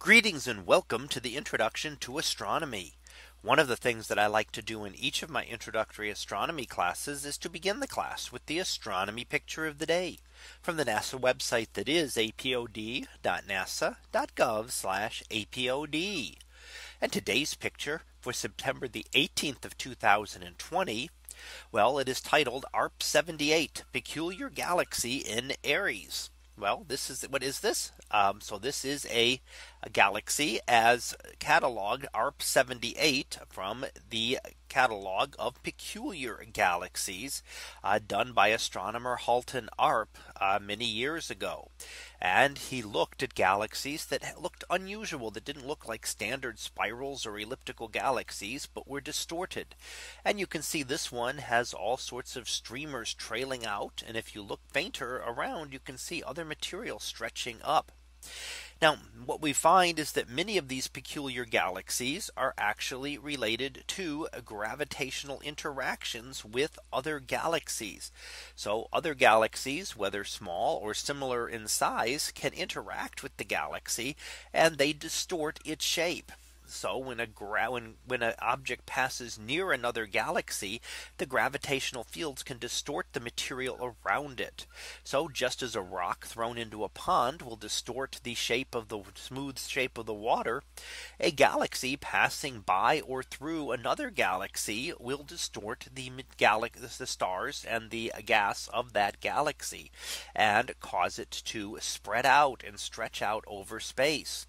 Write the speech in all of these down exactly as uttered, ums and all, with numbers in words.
Greetings and welcome to the introduction to astronomy. One of the things that I like to do in each of my introductory astronomy classes is to begin the class with the astronomy picture of the day from the NASA website, that is apod dot nasa dot gov slash apod. And today's picture for September the eighteenth of two thousand twenty. Well, it is titled Arp seventy-eight Peculiar Galaxy in Aries. Well, this is what is this? Um, so this is a, a galaxy as cataloged Arp seventy-eight from the catalog of peculiar galaxies uh, done by astronomer Halton Arp uh, many years ago. And he looked at galaxies that looked unusual, that didn't look like standard spirals or elliptical galaxies, but were distorted. And you can see this one has all sorts of streamers trailing out. And if you look fainter around, you can see other material stretching up. Now, what we find is that many of these peculiar galaxies are actually related to gravitational interactions with other galaxies. So other galaxies, whether small or similar in size, can interact with the galaxy and they distort its shape. So when a gra when, when an object passes near another galaxy, the gravitational fields can distort the material around it. So just as a rock thrown into a pond will distort the shape of the smooth shape of the water, a galaxy passing by or through another galaxy will distort the galax the stars and the gas of that galaxy and cause it to spread out and stretch out over space.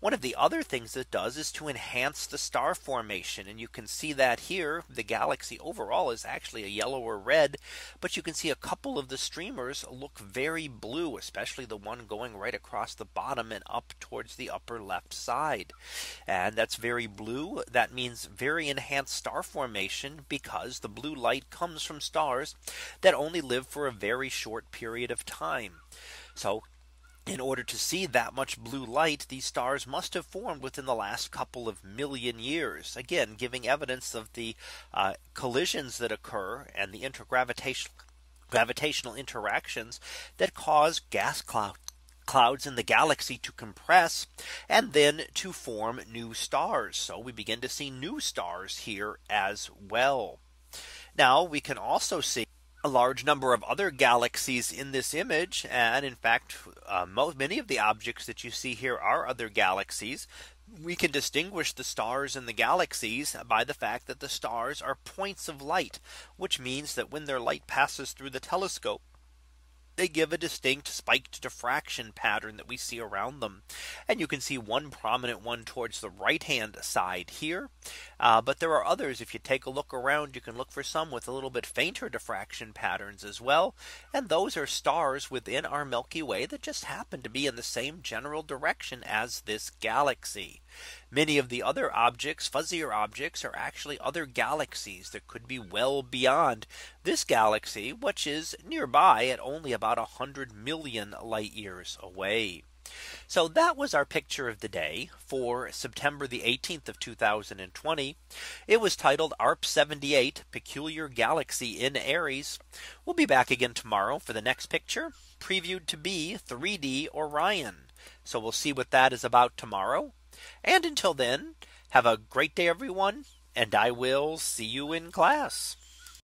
One of the other things that does is to enhance the star formation. And you can see that here the galaxy overall is actually a yellow or red, but you can see a couple of the streamers look very blue, especially the one going right across the bottom and up towards the upper left side. And that's very blue. That means very enhanced star formation, because the blue light comes from stars that only live for a very short period of time. So in order to see that much blue light, these stars must have formed within the last couple of million years, again giving evidence of the uh, collisions that occur and the intergravitational gravitational interactions that cause gas clouds clouds in the galaxy to compress and then to form new stars. So we begin to see new stars here as well. Now we can also see a large number of other galaxies in this image, and in fact uh, most, many of the objects that you see here are other galaxies. We can distinguish the stars and the galaxies by the fact that the stars are points of light, which means that when their light passes through the telescope, they give a distinct spiked diffraction pattern that we see around them. And you can see one prominent one towards the right hand side here. Uh, but there are others. If you take a look around, you can look for some with a little bit fainter diffraction patterns as well. And those are stars within our Milky Way that just happen to be in the same general direction as this galaxy. Many of the other objects, fuzzier objects, are actually other galaxies that could be well beyond this galaxy, which is nearby at only about one hundred million light years away. So that was our picture of the day for September the eighteenth of two thousand twenty. It was titled Arp seventy-eight Peculiar Galaxy in Aries. We'll be back again tomorrow for the next picture, previewed to be three D Orion. So we'll see what that is about tomorrow. And until then, have a great day, everyone, and I will see you in class.